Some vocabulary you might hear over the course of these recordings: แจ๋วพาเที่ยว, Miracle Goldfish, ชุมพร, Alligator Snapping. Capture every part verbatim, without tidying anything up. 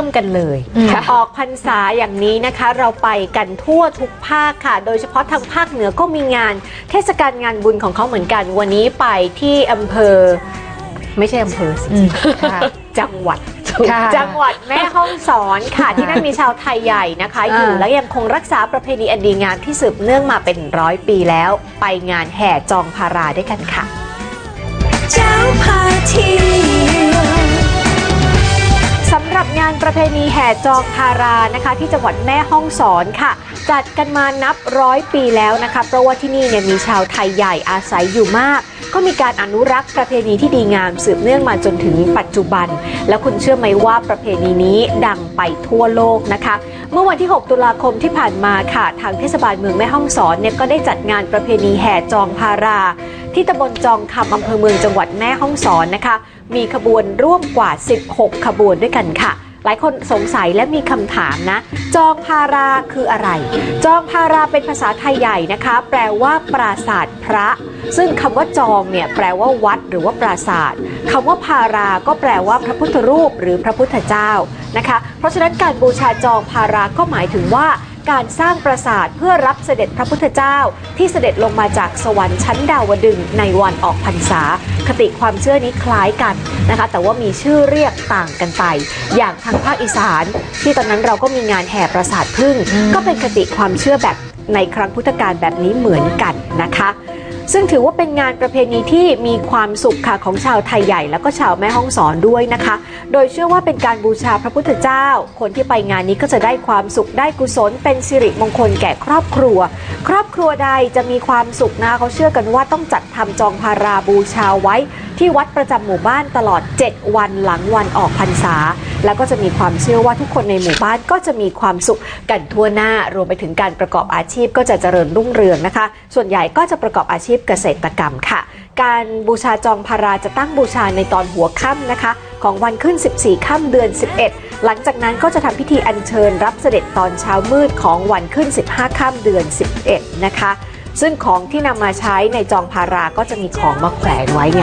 ริ่มกันเลยออกพรรษาอย่างนี้นะคะเราไปกันทั่วทุกภาคค่ะโดยเฉพาะทางภาคเหนือก็มีงานเทศกาลงานบุญของเขาเหมือนกันวันนี้ไปที่อำเภอไม่ใช่อำเภอสิจังหวัดจังหวัดแม่ฮ่องสอนค่ะที่นั่นมีชาวไทยใหญ่นะคะอยู่และยังคงรักษาประเพณีอันดีงามที่สืบเนื่องมาเป็นร้อยปีแล้วไปงานแห่จองพาราด้วยกันค่ะเจ้าพาทีสำหรับงานประเพณีแห่จองพารานะคะที่จังหวัดแม่ฮ่องสอนค่ะจัดกันมานับร้อยปีแล้วนะคะเพราะว่าที่นี่เนี่ยมีชาวไทยใหญ่อาศัยอยู่มากก็มีการอนุรักษ์ประเพณีที่ดีงามสืบเนื่องมาจนถึงปัจจุบันแล้วคุณเชื่อไหมว่าประเพณีนี้ดังไปทั่วโลกนะคะเมื่อวันที่หกตุลาคมที่ผ่านมาค่ะทางเทศบาลเมืองแม่ฮ่องสอนเนี่ยก็ได้จัดงานประเพณีแห่จองพาราที่ตำบลจองคำอำเภอเมืองจังหวัดแม่ฮ่องสอนนะคะมีขบวนร่วมกว่าสิบหกขบวนด้วยกันค่ะหลายคนสงสัยและมีคำถามนะจองพาราคืออะไรจองพาราเป็นภาษาไทยใหญ่นะคะแปลว่าปราสาทพระซึ่งคำว่าจองเนี่ยแปลว่าวัดหรือว่าปราสาทคำว่าพาราก็แปลว่าพระพุทธรูปหรือพระพุทธเจ้านะคะเพราะฉะนั้นการบูชาจองพาราก็หมายถึงว่าการสร้างปราสาทเพื่อรับเสด็จพระพุทธเจ้าที่เสด็จลงมาจากสวรรค์ชั้นดาวดึงส์ในวันออกพรรษาคติความเชื่อนี้คล้ายกันนะคะแต่ว่ามีชื่อเรียกต่างกันไปอย่างทางภาคอีสานที่ตอนนั้นเราก็มีงานแห่ปราสาทผึ้งก็เป็นคติความเชื่อแบบในครั้งพุทธกาลแบบนี้เหมือนกันนะคะซึ่งถือว่าเป็นงานประเพณีที่มีความสุขค่ะของชาวไทยใหญ่แล้วก็ชาวแม่ฮ่องสอนด้วยนะคะโดยเชื่อว่าเป็นการบูชาพระพุทธเจ้าคนที่ไปงานนี้ก็จะได้ความสุขได้กุศลเป็นสิริมงคลแก่ครอบครัวครอบครัวใดจะมีความสุขนะเขาเชื่อกันว่าต้องจัดทำจองพาราบูชาไว้ที่วัดประจำหมู่บ้านตลอดเจ็ดวันหลังวันออกพรรษาแล้วก็จะมีความเชื่อว่าทุกคนในหมู่บ้านก็จะมีความสุขกันทั่วหน้ารวมไปถึงการประกอบอาชีพก็จะเจริญรุ่งเรืองนะคะส่วนใหญ่ก็จะประกอบอาชีพเกษตรกรรมค่ะการบูชาจองพาราจะตั้งบูชาในตอนหัวค่ำนะคะของวันขึ้นสิบสี่ค่ำเดือนสิบเอ็ดหลังจากนั้นก็จะทำพิธีอัญเชิญรับเสด็จตอนเช้ามืดของวันขึ้นสิบห้าค่ำเดือนสิบเอ็ดนะคะซึ่งของที่นำมาใช้ในจองพาราก็จะมีของมาแขวนไว้ไง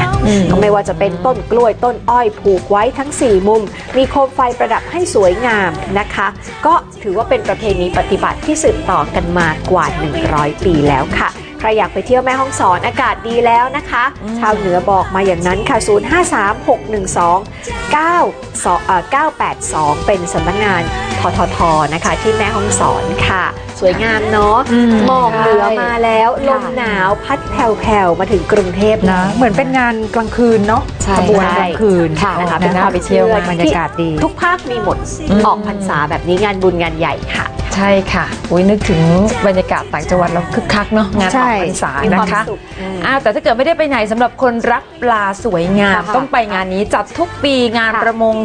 ก็ไม่ว่าจะเป็นต้นกล้วยต้นอ้อยผูกไว้ทั้งสี่มุมมีโคมไฟประดับให้สวยงามนะคะก็ถือว่าเป็นประเพณีปฏิบัติที่สืบต่อกันมากว่าหนึ่งร้อยปีแล้วค่ะใครอยากไปเที่ยวแม่ฮ่องสอนอากาศดีแล้วนะคะชาวเหนือบอกมาอย่างนั้นค่ะศูนย์ ห้า สาม หก หนึ่ง สอง เก้า สอง เก้า แปด สองเป็นสำนักงานทททนะคะที่แม่ฮ่องสอนค่ะสวยงามเนาะหมอกเหนือมาแล้วลมหนาวพัดแผ่วๆมาถึงกรุงเทพนะเหมือนเป็นงานกลางคืนเนาะขบวนกลางคืนนะคะเป็นความไปเที่ยวบรรยากาศดีทุกภาคมีหมดออกพรรษาแบบนี้งานบุญงานใหญ่ค่ะใช่ค่ะอุ้ยนึกถึงบรรยากาศต่างจังหวัดเราคึกคักเนาะงานออกพรรษานะคะแต่ถ้าเกิดไม่ได้ไปไหนสำหรับคนรักปลาสวยงามต้องไปงานนี้จัดทุกปีงานประมง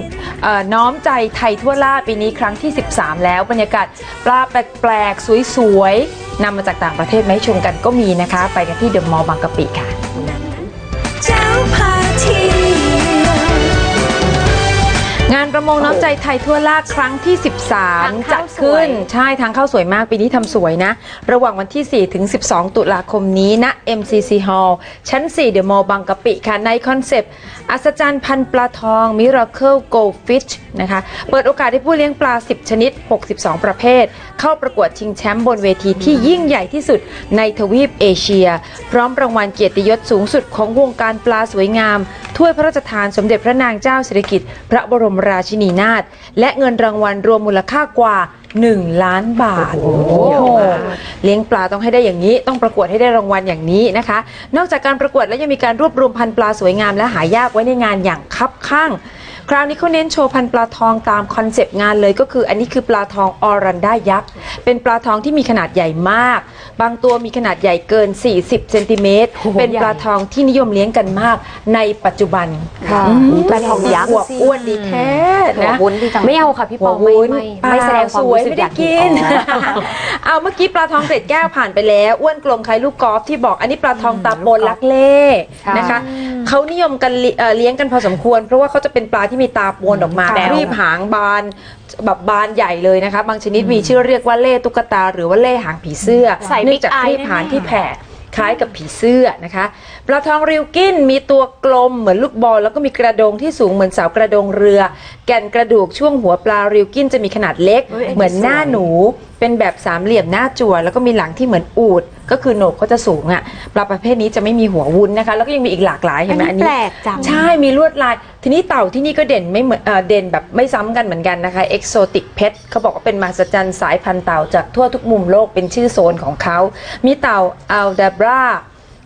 น้อมใจไทยทั่วล่าปีนี้ครั้งที่สิบสามแล้วบรรยากาศปลาแปลกๆสวยๆนำมาจากต่างประเทศมาให้ชมกันก็มีนะคะไปกันที่เดอะมอลล์บางกะปิค่ะงานประมงน้อมใจไทยทั่วล่าครั้งที่สิบสามจัดขึ้นใช่ทางเข้าสวยมากปีนี้ทำสวยนะระหว่างวันที่สี่ถึงสิบสองตุลาคมนี้ณ เอ็ม ซี ซี Hall ชั้นสี่เดอะมอลล์บางกะปิค่ะในคอนเซปต์อัศจรรย์พันปลาทอง Miracle Goldfish นะคะเปิดโอกาสให้ผู้เลี้ยงปลาสิบชนิดหกสิบสองประเภทเข้าประกวดชิงแชมป์บนเวทีที่ยิ่งใหญ่ที่สุดในทวีปเอเชียพร้อมรางวัลเกียรติยศสูงสุดของวงการปลาสวยงามถ้วยพระราชทานสมเด็จพระนางเจ้าสิริกิติ์พระบรมราชินีนาถและเงินรางวัลรวมมูลค่ากว่าหนึ่งล้านบาทเลี้ยงปลาต้องให้ได้อย่างนี้ต้องประกวดให้ได้รางวัลอย่างนี้นะคะนอกจากการประกวดแล้วยังมีการรวบรวมพันธุ์ปลาสวยงามและหายากไว้ในงานอย่างคับคั่งคราวนี้เขาเน้นโชว์พันธุ์ปลาทองตามคอนเซปต์งานเลยก็คืออันนี้คือปลาทองออรันด้ายักษ์เป็นปลาทองที่มีขนาดใหญ่มากบางตัวมีขนาดใหญ่เกินสี่สิบเซนติเมตรเป็นปลาทองที่นิยมเลี้ยงกันมาก ในปัจจุบันปลาทองยักษ์อวบอ้วนดีแท้นะไม่เอาค่ะพี่ปองไม่ไม่แสดงความสวยไม่ได้กินเอาเมื่อกี้ปลาทองเกล็ดแก้วผ่านไปแล้วอ้วนกลมคล้ายลูกกอล์ฟที่บอกอันนี้ปลาทองตาปนลักเล่นะคะเขานิยมกันเลี้ยงกันพอสมควรเพราะว่าเขาจะเป็นปลาที่มีตาปนออกมารีบหางบานแบบบานใหญ่เลยนะคะบางชนิดมีชื่อเรียกว่าเล่ตุ๊กตาหรือว่าเล่หางผีเสื้อเนื่องจากรีบหางที่แผ่ คล้ายกับผีเสื้อนะคะปลาทองริวกินมีตัวกลมเหมือนลูกบอลแล้วก็มีกระดงที่สูงเหมือนเสากระดงเรือแก่นกระดูกช่วงหัวปลาริวกินจะมีขนาดเล็กเหมือนหน้าหนูเป็นแบบสามเหลี่ยมหน้าจั่วแล้วก็มีหลังที่เหมือนอูฐก็คือโหนกเขาจะสูงอ่ะปลาประเภทนี้จะไม่มีหัววุ้นนะคะแล้วก็ยังมีอีกหลากหลายเห็นไหมอันนี้แปลกจังใช่มีลวดลายทีนี้เต่าที่นี่ก็เด่นไม่เหมือนเด่นแบบไม่ซ้ำกันเหมือนกันนะคะเอ็กโซติกเพชรเขาบอกว่าเป็นมหัศจรรย์สายพันธุ์เต่าจากทั่วทุกมุมโลกเป็นชื่อโซนของเขามีเต่าอัลดาบรา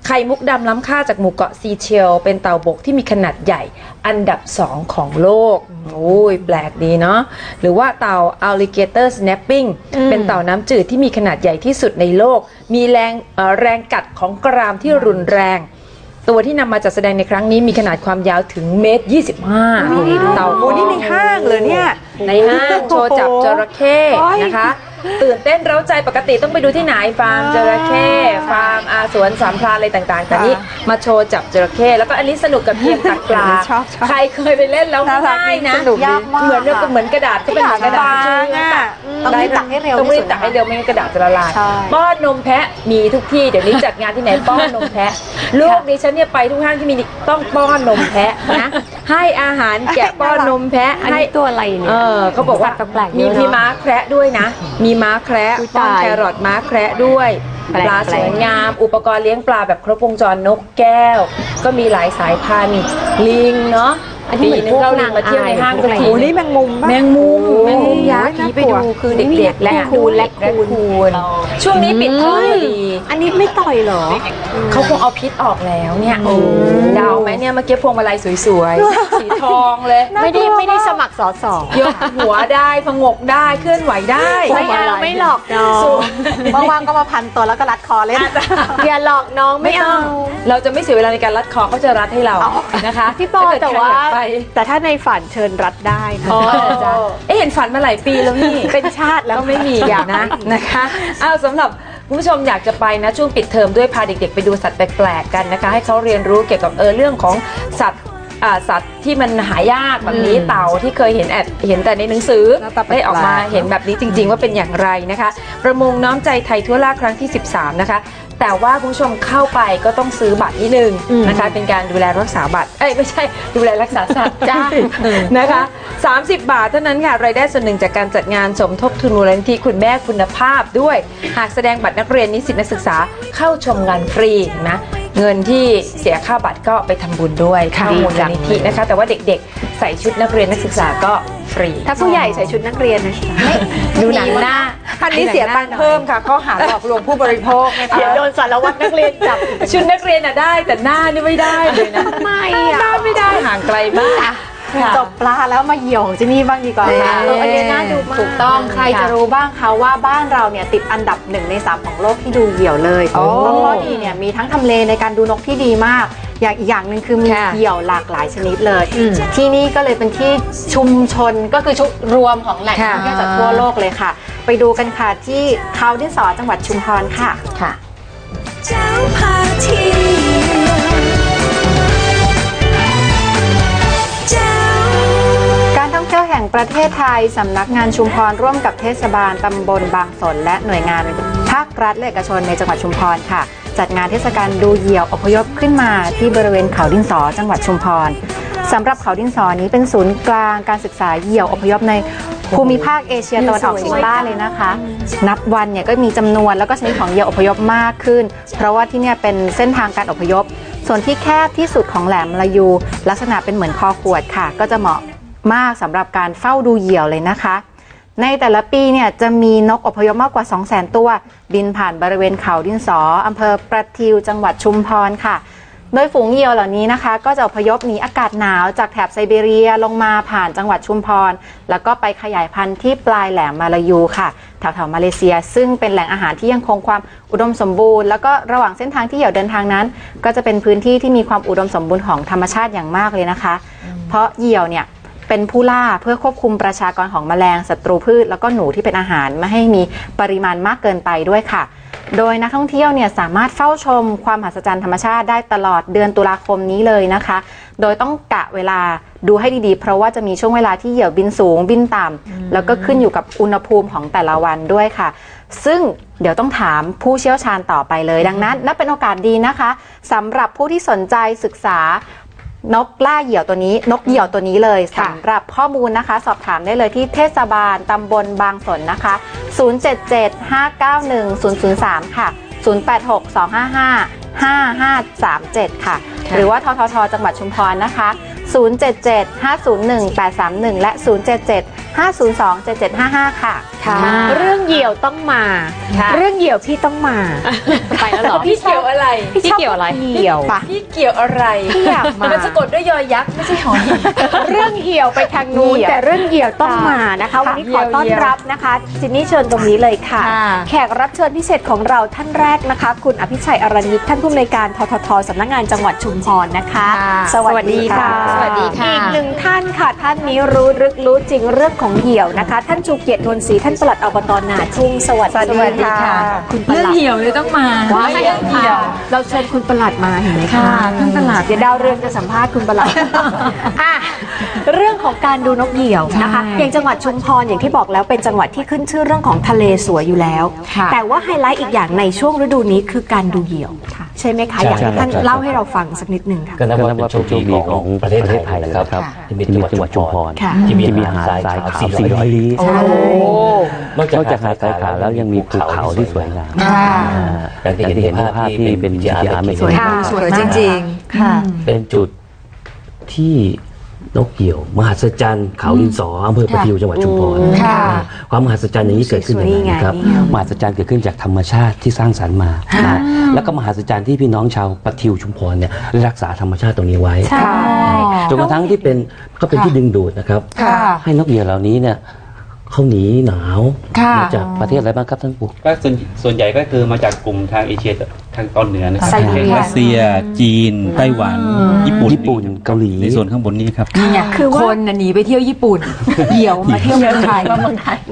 ไข่มุกดำล้ำค่าจากหมู่เกาะซีเชลเป็นเต่าบกที่มีขนาดใหญ่อันดับสองของโลกโอ้ยแปลกดีเนาะหรือว่าเต่า Alligator Snapping เป็นเต่าน้ำจืดที่มีขนาดใหญ่ที่สุดในโลกมีแรงแรงกัดของกรามที่รุนแรงตัวที่นำมาจัดแสดงในครั้งนี้มีขนาดความยาวถึงเมตรยี่สิบห้าเต่าโอ้นี่ในห้างเลยเนี่ยในห้างโชว์จับจระเข้นะคะตื่นเต้นเร้าใจปกติต้องไปดูที่ไหนฟาร์มจระเข้ฟาร์มอาสวนสามพรานอะไรต่างๆแต่นี้มาโชว์จับจระเข้แล้วก็อันนี้สนุกกับเพียงตักปลาใครเคยไปเล่นแล้วง่ายนะเหมือนกับเหมือนกระดาษก็เป็นกระดาษต้องรีบตักให้เร็วต้องรีบตักให้เร็วไม่งั้นกระดาษจะละลายป้อนนมแพะมีทุกที่เดี๋ยวนี้จัดงานที่ไหนป้อนนมแพะลูกดิฉันเนี่ยไปทุกห้างที่มีต้องป้อนนมแพะนะให้อาหารแกะป้อนนมแพะอันนี้ตัวอะไรเนี่ยเออเขาบอกว่ามีมีม้าแคระด้วยนะมีม้าแคระป้อนแครอทม้าแคระด้วยปลาสวยงามอุปกรณ์เลี้ยงปลาแบบครบวงจรนกแก้วก็มีหลายสายพันธุ์ลิงเนาะที่นึกเข้าลิงมาเที่ยวในห้างสักทีนี่แมงมุมแมงมุมแมงมุมยักษ์ที่ไปดูคือเด็กๆและคูนและคูนช่วงนี้ปิดเทอมดีอันนี้ไม่ต่อยหรอเขาคงเอาพิษออกแล้วเนี่ยดาวไหมเนี่ยเมื่อกี้พวงมาลัยสวยๆสีทองเลยไม่ได้ไม่ได้สมัครสอสอยกหัวได้ผงกได้เคลื่อนไหวได้ไม่เอาไม่หลอกน้องว่างๆก็มาพันตัวแล้วก็รัดคอเลยอย่าหลอกน้องไม่เอาเราจะไม่เสียเวลาในการรัดคอเขาจะรัดให้เรานะคะพี่ปอแต่ว่าแต่ถ้าในฝันเชิญรัดได้นะเอ๊ะเห็นฝันมาหลายปีแล้วนี่เป็นชาติแล้วไม่มีอย่างนะนะคะเอาสำหรับคุณผู้ชมอยากจะไปนะช่วงปิดเทอมด้วยพาเด็กๆไปดูสัตว์แปลกๆกันนะคะให้เขาเรียนรู้เกี่ยวกับเออเรื่องของสัตว์สัตว์ที่มันหายากแบบนี้เต่าที่เคยเห็นแอบเห็นแต่ในหนังสือได้ออกมาเห็นแบบนี้จริงๆว่าเป็นอย่างไรนะคะประมงน้อมใจไทยทั่วล่าครั้งที่สิบสามนะคะแต่ว่าคุณผู้ชมเข้าไปก็ต้องซื้อบัตรนิดนึงนะคะเป็นการดูแลรักษาบัตรเอ้ยไม่ใช่ดูแลรักษาสัตว์จ้านะคะสามสิบบาทเท่านั้นค่ะรายได้ส่วนหนึ่งจากการจัดงานสมทบทุนมูลนิธิคุณแม่คุณภาพด้วยหากแสดงบัตรนักเรียนนิสิตนักศึกษาเข้าชมงานฟรีนะเงินที่เสียค่าบัตรก็ไปทำบุญด้วยค่ะมูลนิธินะคะแต่ว่าเด็กๆใส่ชุดนักเรียนนักศึกษาก็ฟรีถ้าผู้ใหญ่ใส่ชุดนักเรียนนะดูหนังหน้าท่านนี้เสียตังค์เพิ่มค่ะข้อหาหลอกลวงผู้บริโภคเสียโดนสารวัตรนักเรียนจับชุดนักเรียนน่ะได้แต่หน้านี่ไม่ได้เลยนะไม่ได้ไม่ได้ห่างไกลมากจบปลาแล้วมาเหี่ยวที่นี่บ้างดีกว่าค่ะอันนี้น่าดูมากถูกต้องใครจะรู้บ้างคะว่าบ้านเราเนี่ยติดอันดับหนึ่งในสามของโลกที่ดูเหี่ยวเลยเพราะว่าดีเนี่ยมีทั้งทำเลในการดูนกที่ดีมากอย่างอีกอย่างหนึ่งคือมีเหี่ยวหลากหลายชนิดเลยที่นี่ก็เลยเป็นที่ชุมชนก็คือชุมรวมของแหล่งท่องเที่ยวจากทั่วโลกเลยค่ะไปดูกันค่ะที่เขาดินสอจังหวัดชุมพรค่ะค่ะแห่งประเทศไทยสำนักงานชุมพรร่วมกับเทศบาลตำบลบางสนและหน่วยงานภาครัฐและเอกชนในจังหวัดชุมพรค่ะจัดงานเทศกาลดูเหยี่ยวอพยพขึ้นมาที่บริเวณเขาดินสอจังหวัดชุมพรสำหรับเขาดินสอนี้เป็นศูนย์กลางการศึกษาเหยี่ยวอพยพในภูมิภาคเอเชียตะวันออกเฉียงใต้เลยนะคะนับวันเนี่ยก็มีจำนวนแล้วก็ชนิดของเหยี่ยวอพยพมากขึ้นเพราะว่าที่เนี่ยเป็นเส้นทางการอพยพส่วนที่แคบที่สุดของแหลมลายูลักษณะเป็นเหมือนคอขวดค่ะก็จะเหมาะมากสำหรับการเฝ้าดูเหยี่ยวเลยนะคะในแต่ละปีเนี่ยจะมีนกอพยพมากกว่า สองแสน ตัวบินผ่านบริเวณเขาดินสออำเภอประทิวจังหวัดชุมพรค่ะโดยฝูงเหยี่ยวเหล่านี้นะคะก็จะอพยพหนีอากาศหนาวจากแถบไซเบีเรียลงมาผ่านจังหวัดชุมพรแล้วก็ไปขยายพันธุ์ที่ปลายแหลมมาลายูค่ะแถวๆมาเลเซียซึ่งเป็นแหล่งอาหารที่ยังคงความอุดมสมบูรณ์แล้วก็ระหว่างเส้นทางที่เหยี่ยวเดินทางนั้นก็จะเป็นพื้นที่ที่มีความอุดมสมบูรณ์ของธรรมชาติอย่างมากเลยนะคะเพราะเหยี่ยวเนี่ยเป็นผู้ล่าเพื่อควบคุมประชากรของแมลงศัตรูพืชแล้วก็หนูที่เป็นอาหารไม่ให้มีปริมาณมากเกินไปด้วยค่ะ โดยนักท่องเที่ยวเนี่ยสามารถเฝ้าชมความมหัศจรรย์ธรรมชาติได้ตลอดเดือนตุลาคมนี้เลยนะคะโดยต้องกะเวลาดูให้ดีๆเพราะว่าจะมีช่วงเวลาที่เหยี่ยวบินสูงบินต่ำแล้วก็ขึ้นอยู่กับอุณหภูมิของแต่ละวันด้วยค่ะซึ่งเดี๋ยวต้องถามผู้เชี่ยวชาญต่อไปเลยดังนั้นนับเป็นโอกาสดีนะคะสำหรับผู้ที่สนใจศึกษานกล่าเหยี่ยวตัวนี้นกเหยี่ยวตัวนี้เลยสำหรับข้อมูลนะคะสอบถามได้เลยที่เทศบาลตำบลบางสนนะคะศูนย์ เจ็ด เจ็ด ห้า เก้า หนึ่ง ศูนย์ ศูนย์ สามค่ะศูนย์ แปด หก สอง ห้า ห้า ห้า สาม เจ็ดค่ะหรือว่าททท.จังหวัดชุมพรนะคะศูนย์ เจ็ด เจ็ด ห้า ศูนย์ หนึ่ง แปด สาม หนึ่งและศูนย์ เจ็ด เจ็ด ห้า ศูนย์ สอง เจ็ด เจ็ด ห้า ห้าค่ะเรื่องเหยี่ยวต้องมาเรื่องเหยี่ยวพี่ต้องมาไปแล้วหรอพี่เกี่ยวอะไรพี่เกี่ยวอะไรเหยี่ยวพี่เกี่ยวอะไรพี่อยากมามันจะกดด้วยยอยักษ์ไม่ใช่หอยเรื่องเหยี่ยวไปทางนู้นแต่เรื่องเหยี่ยวต้องมานะคะวันนี้ขอต้อนรับนะคะจินนี่เชิญตรงนี้เลยค่ะแขกรับเชิญพิเศษของเราท่านแรกนะคะคุณอภิชัยอรณิตท่านผู้อำนวยการททท.สำนักงานจังหวัดชุมพรนะคะสวัสดีค่ะสวัสดีค่ะอีกหนึ่งท่านค่ะท่านนี้รู้ลึกรู้จริงเรื่องของเหยี่ยวนะคะท่านชูเกียรตินนศรีท่านปลัดอบตนาทุ่งสวัสดีค่ะคุณเรื่องเหยี่ยวเลยต้องมาว่าเรื่องเหยี่ยวเราเชิญคุณปลัดมาเห็นไหมคะท่านปลัดเดี๋ยวดาวเรืองจะสัมภาษณ์คุณปลัดอ่ะเรื่องของการดูนกเหยี่ยวนะคะอย่างจังหวัดชุมพรอย่างที่บอกแล้วเป็นจังหวัดที่ขึ้นชื่อเรื่องของทะเลสวยอยู่แล้วแต่ว่าไฮไลท์อีกอย่างในช่วงฤดูนี้คือการดูเหยี่ยวใช่ไหมคะอยากให้ท่านเล่าให้เราฟังสักนิดนึงค่ะก็นับว่าเป็นโชคดีของประเทศไทยนะครับที่มีจังหวัดชุมพรที่มีหาดทรายขาวสี่ร้อยลี้นอกจากหาดทรายขาวแล้วยังมีภูเขาที่สวยงามอย่างที่เห็นภาพที่เป็นยามเมฆสวยจริงๆเป็นจุดที่นกเหยี่ยวมหัศจรรย์เขาดินสออำเภอประทิวจังหวัดชุมพรความมหัศจรรย์อย่างนี้เกิดขึ้นอย่างไรครับมหัศจรรย์เกิดขึ้นจากธรรมชาติที่สร้างสรรค์มาแล้วก็มหัศจรรย์ที่พี่น้องชาวประทิวชุมพรเนี่ยรักษาธรรมชาติตรงนี้ไว้จนกระทั่งที่เป็นก็เป็นที่ดึงดูดนะครับให้นกเหยี่ยวเหล่านี้เนี่ยเขาหนีหนาวมาจากประเทศอะไรบ้างครับท่านปู่ก็ส่วนใหญ่ก็คือมาจากกลุ่มทางเอเชียทางตอนเหนือนะครับรัสเซียจีนไต้หวันญี่ปุ่นญี่ปุ่นเกาหลีในส่วนข้างบนนี้ครับเนี่ยคือคนหนีไปเที่ยวญี่ปุ่นเดี่ยวมาเที่ยวเมืองไทย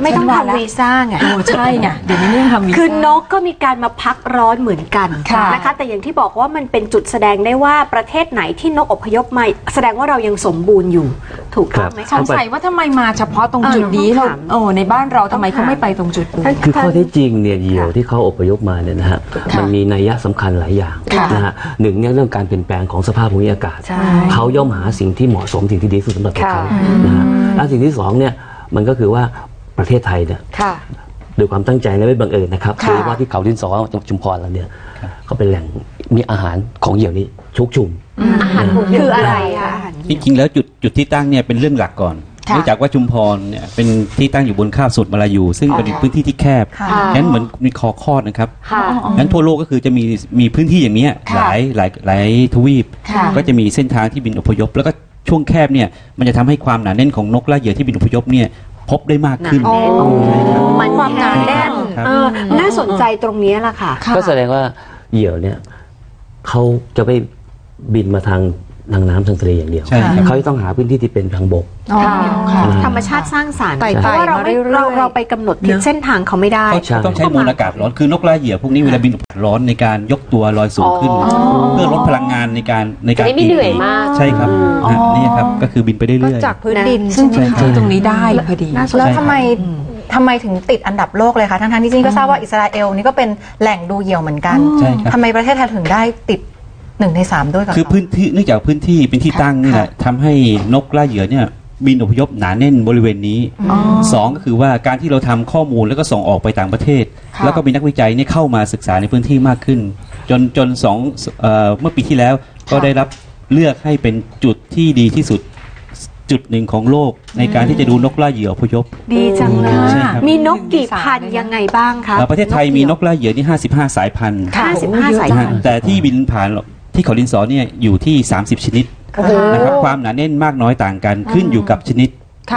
ไม่ต้องทำวีซ่าไงใช่เนี่ยเดี๋ยวนี้ไม่ต้องทำวีซ่าคือนกก็มีการมาพักร้อนเหมือนกันนะคะแต่อย่างที่บอกว่ามันเป็นจุดแสดงได้ว่าประเทศไหนที่นกอพยพมาแสดงว่าเรายังสมบูรณ์อยู่ถูกต้องไหมสงสัยว่าทำไมมาเฉพาะตรงจุดนี้เราโอ้ในบ้านเราทำไมเขาไม่ไปตรงจุดนี้คือข้อเท็จจริงเนี่ยเหยี่ยวที่เขาอพยพมาเนี่ยนะฮะมันมีนัยยะสำคัญหลายอย่างนะฮะหนึ่งเนี่ยเรื่องการเปลี่ยนแปลงของสภาพภูมิอากาศเขาย่อมหาสิ่งที่เหมาะสมสิ่งที่ดีสุดสำหรับเขานะฮะและสิ่งที่สองเนี่ยมันก็คือว่าประเทศไทยเนี่ยโดยความตั้งใจและไม่บังเอิญนะครับคือว่าที่เขาดินสอจังหวัดชุมพรเราเนี่ยเขาเป็นแหล่งมีอาหารของเหยี่ยวนี้ชุกชุมอาหารคืออะไรคะจริงๆแล้วจุดจุดที่ตั้งเนี่ยเป็นเรื่องหลักก่อนเนื่องจากว่าชุมพรเนี่ยเป็นที่ตั้งอยู่บนคาบสมุทรมาลายูซึ่งเป็นพื้นที่ที่แคบนั้นเหมือนมีคอคอดนะครับนั้นทั่วโลกก็คือจะมีมีพื้นที่อย่างนี้หลายหลายหลายทวีปก็จะมีเส้นทางที่บินอพยพแล้วก็ช่วงแคบเนี่ยมันจะทำให้ความหนาแน่นของนกล่าเหยื่อที่บินอพยพเนี่ยพบได้มากขึ้นมันความหนาแน่นน่าสนใจตรงนี้แหละค่ะก็แสดงว่าเหยื่อเนี่ยเขาจะไปบินมาทางทางน้ำทางทะเลอย่างเดียวเขาต้องหาพื้นที่ที่เป็นทางบกธรรมชาติสร้างสรรค์เพราะว่าเราไม่เราเราไปกำหนดทิศเส้นทางเขาไม่ได้ต้องใช้มวลอากาศร้อนคือนกล่าเหยี่ยวพวกนี้เวลาบินร้อนในการยกตัวลอยสูงขึ้นเพื่อลดพลังงานในการในการไม่เหนื่อยมากใช่ครับนี่ครับก็คือบินไปเรื่อยๆจากพื้นดินซึ่งตรงนี้ได้พอดีแล้วทำไมทำไมถึงติดอันดับโลกเลยคะทั้งๆที่จริงก็ทราบว่าอิสราเอลนี่ก็เป็นแหล่งดูเหยี่ยวเหมือนกันทำไมประเทศไทยถึงได้ติดหนึ่งในสามด้วยกันคือพื้นที่เนื่องจากพื้นที่เป็นที่ตั้งนี่แหละทำให้นกล่าเหยื่อเนี่ยบินอพยพหนาแน่นบริเวณนี้สองก็คือว่าการที่เราทำข้อมูลแล้วก็ส่งออกไปต่างประเทศแล้วก็มีนักวิจัยเนี่ยเข้ามาศึกษาในพื้นที่มากขึ้นจนจนสองเมื่อปีที่แล้วก็ได้รับเลือกให้เป็นจุดที่ดีที่สุดจุดหนึ่งของโลกในการที่จะดูนกล่าเหยื่ออพยพดีจังเลยมีนกกี่พันยังไงบ้างคะประเทศไทยมีนกล่าเหยื่อที่ห้าสิบห้าสายพันธุ์ห้าสิบห้าสายพันธุ์แต่ที่บินผ่านที่เขาดินสอเนี่ยอยู่ที่สามสิบชนิดนะครับความหนาแน่นมากน้อยต่างกันขึ้นอยู่กับชนิด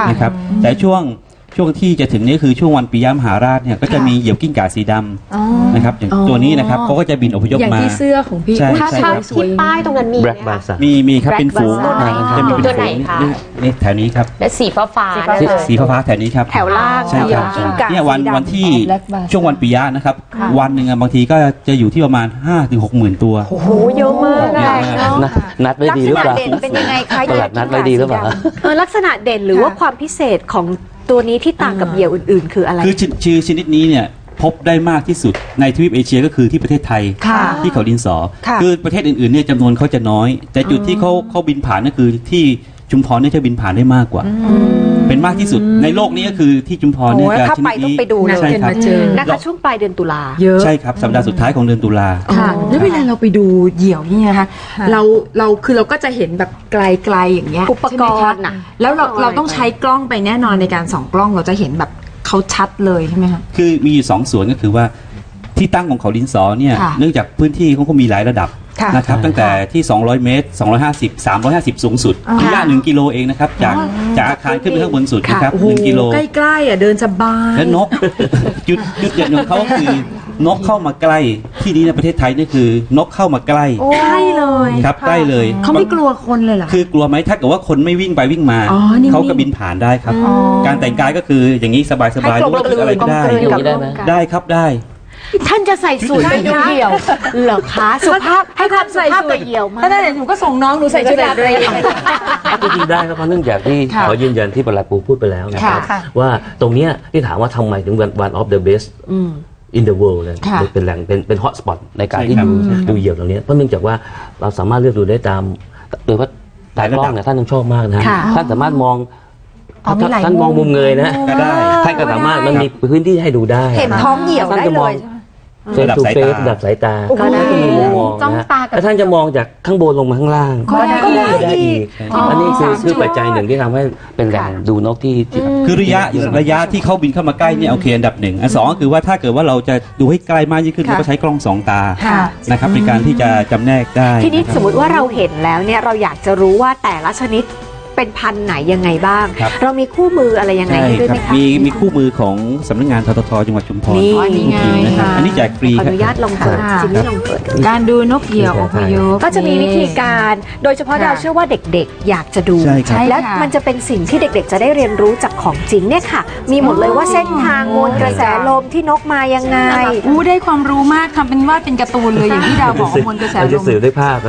นะครับแต่ช่วง ช่วงที่จะถึงนี้คือช่วงวันปียมหาราชเนี่ยก็จะมีเหยี่ยวกิ้งก่าสีดำนะครับอย่างตัวนี้นะครับเขาก็จะบินอพยพมาอย่างที่เสื้อของพี่ถ้าที่ป้ายตรงนั้นมีมีมีครับเป็นฝูงจะมีเป็นฝูงนี่แถวนี้ครับและสีฟ้าฟ้าสีฟ้าฟ้าแถวนี้ครับแถวล่างเนี่ยวันวันที่ช่วงวันปียะนะครับวันหนึ่งบางทีก็จะอยู่ที่ประมาณ ห้าถึงหกหมื่น ตัวโอ้โหเยอะมากเลยนัดไว้ดีหรือเปล่าเป็นยังไงคะนัดไว้ดีหรือเปล่าลักษณะเด่นหรือว่าความพิเศษของตัวนี้ที่ต่างกับเหยี่ยวอื่นๆคืออะไรคือชื่อชนิดนี้เนี่ยพบได้มากที่สุดในทวีปเอเชียก็คือที่ประเทศไทยที่เขาดินสอคือประเทศอื่นๆเนี่ยจำนวนเขาจะน้อยแต่จุดที่เขาเขาบินผ่านก็คือที่ชุมพรเนี่ยจะบินผ่านได้มากกว่าเป็นมากที่สุดในโลกนี้ก็คือที่จุมพรเนี่ยจะชนิดนี้ใช่ครับนะคะช่วงปลายเดือนตุลาใช่ครับสัปดาห์สุดท้ายของเดือนตุลาค่ะแล้วเวลาเราไปดูเหยี่ยวนี่นะคะเราเราคือเราก็จะเห็นแบบไกลๆอย่างเงี้ยอุปกรณ์น่ะแล้วเราเราต้องใช้กล้องไปแน่นอนในการส่องกล้องเราจะเห็นแบบเขาชัดเลยใช่ไหมคะคือมีอยู่สองส่วนก็คือว่าที่ตั้งของเขาดินสอเนี่ยเนื่องจากพื้นที่เขาก็มีหลายระดับนะครับตั้งแต่ที่สองร้อยเมตรสองร้อยห้าสิบ สามร้อยห้าสิบสูงสุดระยะหนึ่งกิโลเองนะครับจากจากอาคารขึ้นไปข้างบนสุดนะครับหนึ่งกิโลใกล้ๆอ่ะเดินสบายและนกจุดจุดเด่นของเขาคือนกเข้ามาใกล้ที่นี้ในประเทศไทยนี่คือนกเข้ามาใกล้ใกล้เลยครับใกล้เลยเขาไม่กลัวคนเลยเหรอคือกลัวไหมถ้าเกิดว่าคนไม่วิ่งไปวิ่งมาเขาก็บินผ่านได้ครับการแต่งกายก็คืออย่างนี้สบายๆรู้สึกอะไรก็ได้ได้ครับได้ท่านจะใส่สูทให้ดูเหี่ยวเหรอคะสุภาพให้ความใส่สูทเหี่ยวมากแต่หนูก็ส่งน้องหนูใส่ชุดอะไรอย่างเงี้ยก็ดีได้ครับเพราะเนื่องจากที่ขอยืนยันที่ประหลัดปูพูดไปแล้วนะครับว่าตรงเนี้ยที่ถามว่าทำไมถึง one of the best in the world เลยเป็นแหล่งเป็นเป็น hot spot ในการที่ดูดูเหี่ยวตรงนี้เพราะเนื่องจากว่าเราสามารถเลือกดูได้ตามโดยว่าตายกล้องเนี่ยท่านต้องชอบมากนะท่านสามารถมองท่านมองมุมเงยนะท่านก็สามารถมันมีพื้นที่ให้ดูได้เห็นท้องเหี่ยวได้เลยระดับสายตาระดับสายตาก็ได้จ้องตาแล้วท่านจะมองจากข้างบนลงมาข้างล่างก็ได้อีกอันนี้คือคือปัจจัยหนึ่งที่ทำให้เป็นแหล่งดูนกที่คือระยะระยะที่เขาบินเข้ามาใกล้เนี่ยโอเคอันดับหนึ่งอันสองก็คือว่าถ้าเกิดว่าเราจะดูให้ใกล้มากยิ่งขึ้นเราก็ใช้กล้องสองตานะครับในการที่จะจำแนกได้ทีนี้สมมติว่าเราเห็นแล้วเนี่ยเราอยากจะรู้ว่าแต่ละชนิดเป็นพันไหนยังไงบ้างเรามีคู่มืออะไรยังไงด้วยไหมคะมีมีคู่มือของสำนักงานทททจังหวัดชุมพรนี่ไงอันนี้แจกฟรีขออนุญาตลงเปิดชิ้นนี้ลงเปิดการดูนกเหยี่ยวอพยพก็จะมีวิธีการโดยเฉพาะเราเชื่อว่าเด็กๆอยากจะดูและมันจะเป็นสิ่งที่เด็กๆจะได้เรียนรู้จากของจริงเนี่ยค่ะมีหมดเลยว่าเส้นทางมวลกระแสลมที่นกมายังไงอู้ได้ความรู้มากทำเป็นว่าเป็นการ์ตูนเลยอย่างที่ดาวบอกมวลกระแสล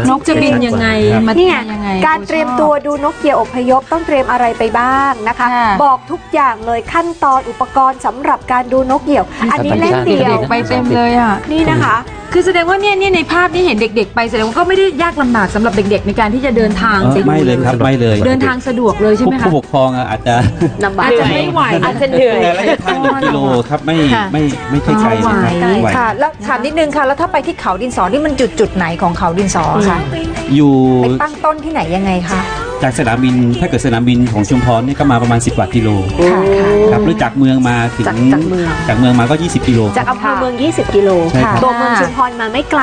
มนกจะบินยังไงมาที่ยังไงการเตรียมตัวดูนกเหยี่ยวอพยพต้องเตรียมอะไรไปบ้างนะคะบอกทุกอย่างเลยขั้นตอนอุปกรณ์สำหรับการดูนกเหยี่ยวอันนี้เล่นเดี่ยวไปเต็มเลยอ่ะนี่นะคะคือแสดงว่าเนี่ยเนี่ยในภาพที่เห็นเด็กๆไปแสดงว่าก็ไม่ได้ยากลำบากสำหรับเด็กๆในการที่จะเดินทางไม่เลยครับไม่เลยเดินทางสะดวกเลยใช่ไหมคะผู้ปกครองอาจจะลำบากอาจจะไม่ไหวอาจจะเหนื่อยแต่ระยะทางหนึ่งกิโลครับไม่ไม่ไม่ใช่ไกลค่ะแล้วถามนิดนึงค่ะแล้วถ้าไปที่เขาดินสอนี่มันจุดจุดไหนของเขาดินสอค่ะอยู่ไปตั้งต้นที่ไหนยังไงคะจากสนามบินถ้าเกิดสนามบินของชุมพรนี่ก็มาประมาณสิบกว่ากิโลครับหรือจากเมืองมาถึงจากเมืองมาก็ยี่สิบกิโลจากอำเภอเมืองยี่สิบกิโลตัวเมืองชุมพรมาไม่ไกล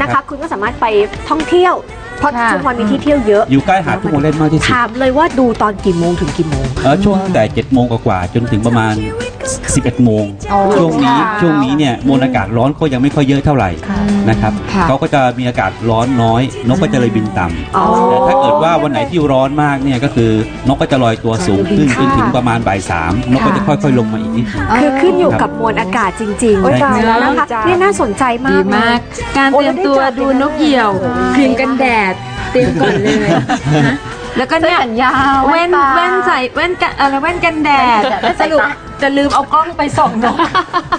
นะคะคุณก็สามารถไปท่องเที่ยวเพราะชุมพรมีที่เที่ยวเยอะอยู่ใกล้หาดทุ่งโมเล่นมากที่สุดถามเลยว่าดูตอนกี่โมงถึงกี่โมงเออช่วงตั้งแต่เจ็ดโมงกว่าจนถึงประมาณสิบเอ็ดโมงช่วงนี้ช่วงนี้เนี่ยมวลอากาศร้อนก็ยังไม่ค่อยเยอะเท่าไหร่นะครับเขาก็จะมีอากาศร้อนน้อยนกก็จะเลยบินต่ำแต่ถ้าเกิดว่าวันไหนที่ร้อนมากเนี่ยก็คือนกก็จะลอยตัวสูงขึ้นจนถึงประมาณบ่ายสามนกก็จะค่อยๆลงมาอีกนิดคือขึ้นอยู่กับมวลอากาศจริงๆแล้วนะคะนี่น่าสนใจมากมากการเตรียมตัวดูนกเหยี่ยวครีมกันแดดเตรียมก่อนเลยแล้วก็เนี่ยแว่นแว่นใส่แว่นกันอะไรแว่นกันแดดสรุปจะลืมเอากล้องไปส่องนก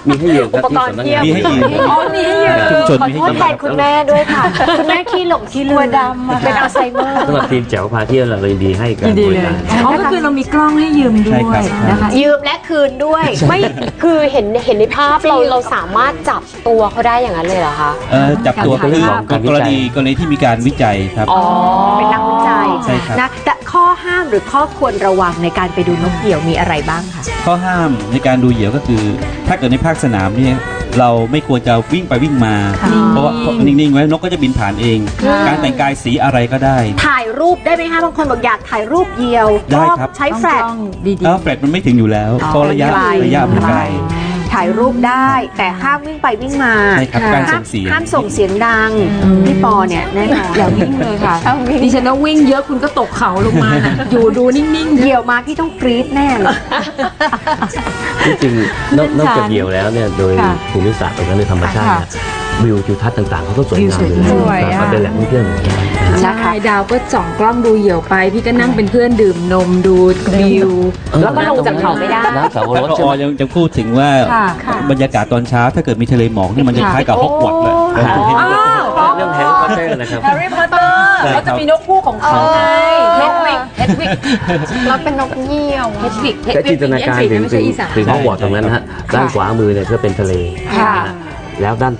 มีให้เยอะอุปกรณ์เยอะมีให้เยอะมีให้เยอะขอโทษแทนคุณแม่ด้วยค่ะคุณแม่ขี้หลงขี้ลืมดำเป็นอัลไซเมอร์สำหรับทีมแจ๋วพาเที่ยวเราเลยดีให้กันด้วยกันเพราะก็คือเรามีกล้องให้ยืมด้วยนะคะยืมและคืนด้วยไม่คือเห็นเห็นในภาพเราเราสามารถจับตัวเขาได้อย่างนั้นเลยเหรอคะจับตัวคือของกรณีกรณีที่มีการวิจัยครับอ๋อเป็นนักวิจัยนะแต่ข้อห้ามหรือข้อควรระวังในการไปดูนกเหยี่ยวมีอะไรบ้างคะข้อห้ามในการดูเหยี่ยวก็คือถ้าเกิดในภาคสนามเนี่ย เราไม่ควรจะวิ่งไปวิ่งมาเพราะว่านิ่งๆไว้นกก็จะบินผ่านเองการแต่งกายสีอะไรก็ได้ถ่ายรูปได้ไหมคะบางคนบอกอยากถ่ายรูปเดียวได้ครับใช้แฟลชดีๆแฟลชมันไม่ถึงอยู่แล้วเพราะระยะระยะมันไกลถ่ายรูปได้แต่ห้ามวิ่งไปวิ่งมาห้ามส่งเสียงดังพี่ปอเนี่ยแน่นอนอย่าวิ่งเลยค่ะดิฉันต้องวิ่งเยอะคุณก็ตกเขาลงมานะอยู่ดูนิ่งๆเดี่ยวมาพี่ต้องกรี๊ดแน่เลยที่จริงนอกจากเดี่ยวแล้วเนี่ยโดยภูมิศาสตร์แล้วก็ในธรรมชาติวิวทิวทัศน์ต่างๆเขาก็สวยงามเลยมันเป็นแหล่งท่องเที่ยวนะคะดาวก็ส่องกล้องดูเหี่ยวไปพี่ก็นั่งเป็นเพื่อนดื่มนมดูวิวแล้วก็ลงจากเขาไม่ได้นะสาวรถจอยังจะพูดถึงว่าบรรยากาศตอนเช้าถ้าเกิดมีทะเลหมอกนี่มันจะคล้ายกับฮอกวอตส์เลยเรื่องแฮร์รี่พอตเตอร์นะครับแฮร์รี่พอตเตอร์เขาจะมีนกคู่ของเขาไงเฮดวิกเฮดวิกแล้วเป็นนกเหี่ยวเฮดวิกเฮดวิกจินตนาการถึงถึงฮอกวอตส์ตรงนั้นฮะด้านขวามือเนี่ยก็เป็นทะเลแล้วด้าน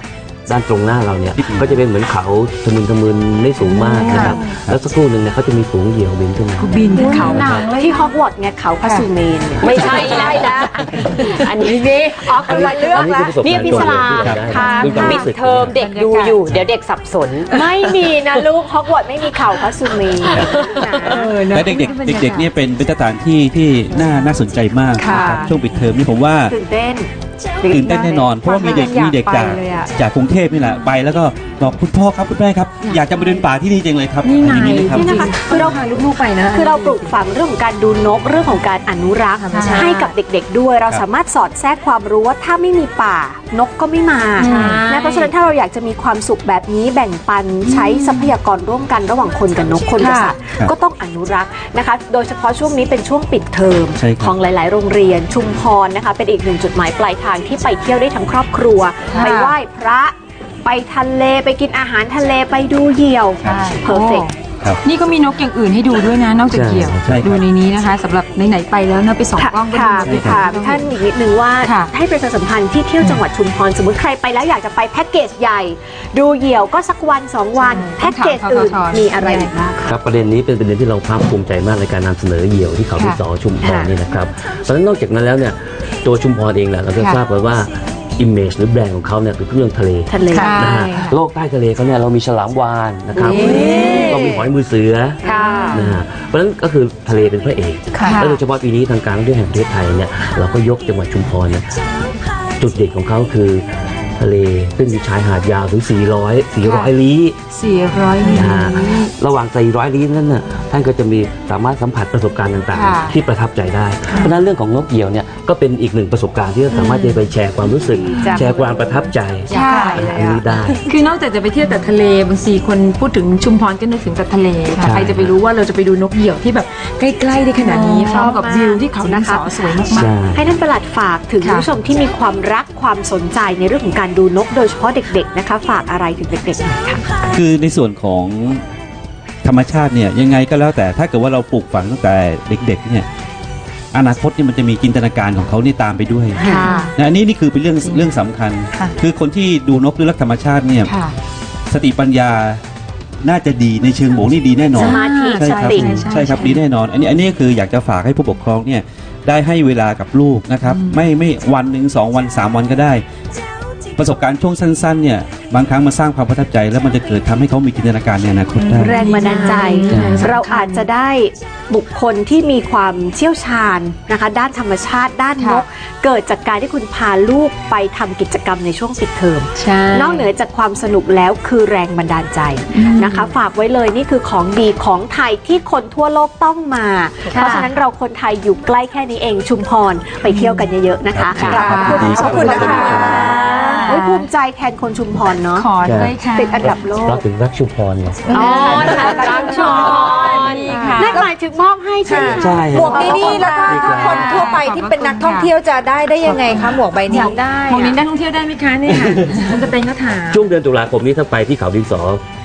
ด้านตรงหน้าเราเนี่ยก็จะเป็นเหมือนเขาทะมึนทะมึนไม่สูงมากนะครับแล้วสักครู่หนึ่งเนี่ยเขาจะมีฝูงเหยี่ยวบินขึ้นมาบินขึ้นเขาที่ฮอกวอตส์เนี่ยเขาพาสูเมนไม่ใช่ได้นะอันนี้นี่อ๋อคนละเรื่องละนี่พิศลาค่ะปิดเทอมเด็กดูอยู่เดี๋ยวเด็กสับสนไม่มีนะลูกฮอกวอตส์ไม่มีเขาพาสูเมนและเด็กๆเด็กๆเนี่ยเป็นเป็นสถานที่ที่น่าน่าสนใจมากช่วงปิดเทอมนี่ผมว่าตื่นเต้นตื่นเต้นแน่นอนเพราะว่ามีเด็กมีเด็กจากจากกรุงเทพนี่แหละไปแล้วก็บอกคุณพ่อครับคุณแม่ครับอยากจะมาเดินป่าที่นี่จังเลยครับนี่ไงนี่นะคะคือเราพาลูกๆไปนะคือเราปลูกฝังเรื่องของการดูนกเรื่องของการอนุรักษ์ให้กับเด็กๆด้วยเราสามารถสอดแทรกความรู้ว่าถ้าไม่มีป่านกก็ไม่มาและเพราะฉะนั้นถ้าเราอยากจะมีความสุขแบบนี้แบ่งปันใช้ทรัพยากรร่วมกันระหว่างคนกับนกคนกับสัตว์ก็ต้องอนุรักษ์นะคะโดยเฉพาะช่วงนี้เป็นช่วงปิดเทอมของหลายๆโรงเรียนชุมพรนะคะเป็นอีกหนึ่งจุดหมายปลายทางที่ไปเที่ยวได้ทั้งครอบครัวไปไหว้พระไปทะเลไปกินอาหารทะเลไปดูเหยี่ยวเพอร์เฟกต์นี่ก็มีนกอย่างอื่นให้ดูด้วยนะนอกจากเหยี่ยวดูในนี้นะคะสำหรับไหนๆไปแล้วนะไปสองกล้องก็ดูค่ะท่านอีกนิดนึงว่าให้ประชาสัมพันธ์ที่เที่ยวจังหวัดชุมพรสมมติใครไปแล้วอยากจะไปแพ็กเกจใหญ่ดูเหยี่ยวก็สักวันสองวันแพ็กเกจอื่นมีอะไรบ้างครับประเด็นนี้เป็นประเด็นที่เราภาคภูมิใจมากในการนำเสนอเหยี่ยวที่เขาที่สองชุมพรนี่นะครับเพราะฉะนั้นนอกจากนั้นแล้วเนี่ยตัวชุมพรเองแหละเราก็ทราบกันว่าอิมเมจหรือแบรนด์ของเขาเนี่ยคือเรื่องทะเลทะเลนะฮะโลกใต้ทะเลเขาเนี่ยเรามีฉลามวาฬนะครับเรามีหอยมือเสือนะฮะเพราะฉะนั้นก็คือทะเลเป็นพระเอกและโดยเฉพาะปีนี้ทางการท่องเที่ยวแห่งประเทศไทยเนี่ยเราก็ยกจังหวัดชุมพรเนี่ยจุดเด่นของเขาคือทะเลซึ่งมีชายหาดยาวถึงสี่ร้อยลี้สี่ร้อยลี้ระหว่างสี่ร้อยลี้นั้นน่ะท่านก็จะมีสามารถสัมผัสประสบการณ์ต่างๆที่ประทับใจได้เพราะฉะนั้นเรื่องของนกเหยี่ยวเนี่ยก็เป็นอีกหนึ่งประสบการณ์ที่เราสามารถจะไปแชร์ความรู้สึกแชร์ความประทับใจได้คือนอกจากจะไปเที่ยวแต่ทะเลบางทีคนพูดถึงชุมพรก็นึกถึงแต่ทะเลแต่ใครจะไปรู้ว่าเราจะไปดูนกเหยี่ยวที่แบบใกล้ๆได้ขนาดนี้พร้อมกับวิวที่เขาดินสอสวยมากๆให้ท่านปลัดฝากถึงผู้ชมที่มีความรักความสนใจในเรื่องของการดูนกโดยเฉพาะเด็กๆนะคะฝากอะไรถึงเด็กๆหน่อยค่ะคือในส่วนของธรรมชาติเนี่ยยังไงก็แล้วแต่ถ้าเกิดว่าเราปลูกฝังตั้งแต่เด็กๆเนี่ยอนาคตเนี่ยมันจะมีจินตนาการของเขานี่ตามไปด้วยนะอันนี้นี่คือเป็นเรื่องเรื่องสำคัญคือคนที่ดูนกหรือรักธรรมชาติเนี่ยสติปัญญาน่าจะดีในเชิงบวกนี่ดีแน่นอนใช่ครับใช่ครับดีแน่นอนอันนี้อันนี้คืออยากจะฝากให้ผู้ปกครองเนี่ยได้ให้เวลากับลูกนะครับไม่ไม่วันหนึ่งสองวันสามวันก็ได้ประสบการณ์ช่วงสั้นๆเนี่ยบางครั้งมันสร้างความประทับใจแล้วมันจะเกิดทำให้เขามีจินตนาการในอนาคตได้แรงบันดาลใจเราอาจจะได้บุคคลที่มีความเชี่ยวชาญนะคะด้านธรรมชาติด้านนกเกิดจากการที่คุณพาลูกไปทำกิจกรรมในช่วงปิดเทอมนอกเหนือจากความสนุกแล้วคือแรงบันดาลใจนะคะฝากไว้เลยนี่คือของดีของไทยที่คนทั่วโลกต้องมาเพราะฉะนั้นเราคนไทยอยู่ใกล้แค่นี้เองชุมพรไปเที่ยวกันเยอะๆนะคะขอบคุณนะคะภูมิใจแทนคนชุมพรเนาะติดอันดับโลกเราถึงรักชุมพรเนี่ยอ๋อรักชุมพรนั่นหมายถึงมอบให้ใช่ใช่หมวกนี้แล้วก็คนทั่วไปที่เป็นนักท่องเที่ยวจะได้ได้ยังไงคะหมวกใบนี้ได้หมวกนี้นักท่องเที่ยวได้ไหมคะเนี่ยคุณกระเตงก็ถามช่วงเดือนตุลาคมนี้ถ้าไปที่เขาดินสอ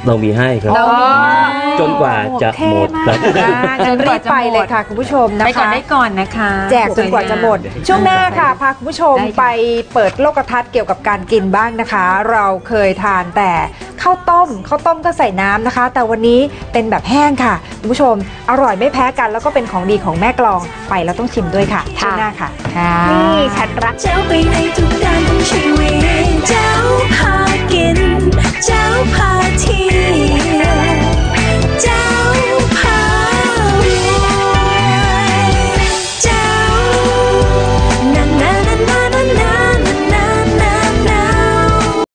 เรามีให้ครับจนกว่าจะหมดครับงั้นรีบไปเลยค่ะคุณผู้ชมนะคะไปก่อนได้ก่อนนะคะแจกจนกว่าจะหมดช่วงหน้าค่ะพาคุณผู้ชมไปเปิดโลกทัศน์เกี่ยวกับการกินบ้างนะคะเราเคยทานแต่ข้าวต้มข้าวต้มก็ใส่น้ำนะคะแต่วันนี้เป็นแบบแห้งค่ะคุณผู้ชมอร่อยไม่แพ้กันแล้วก็เป็นของดีของแม่กลองไปแล้วต้องชิมด้วยค่ะช่วงหน้าค่ะนี่ฉันรักเจ้าไปในทุกด้านของชีวิตเจ้าพากิน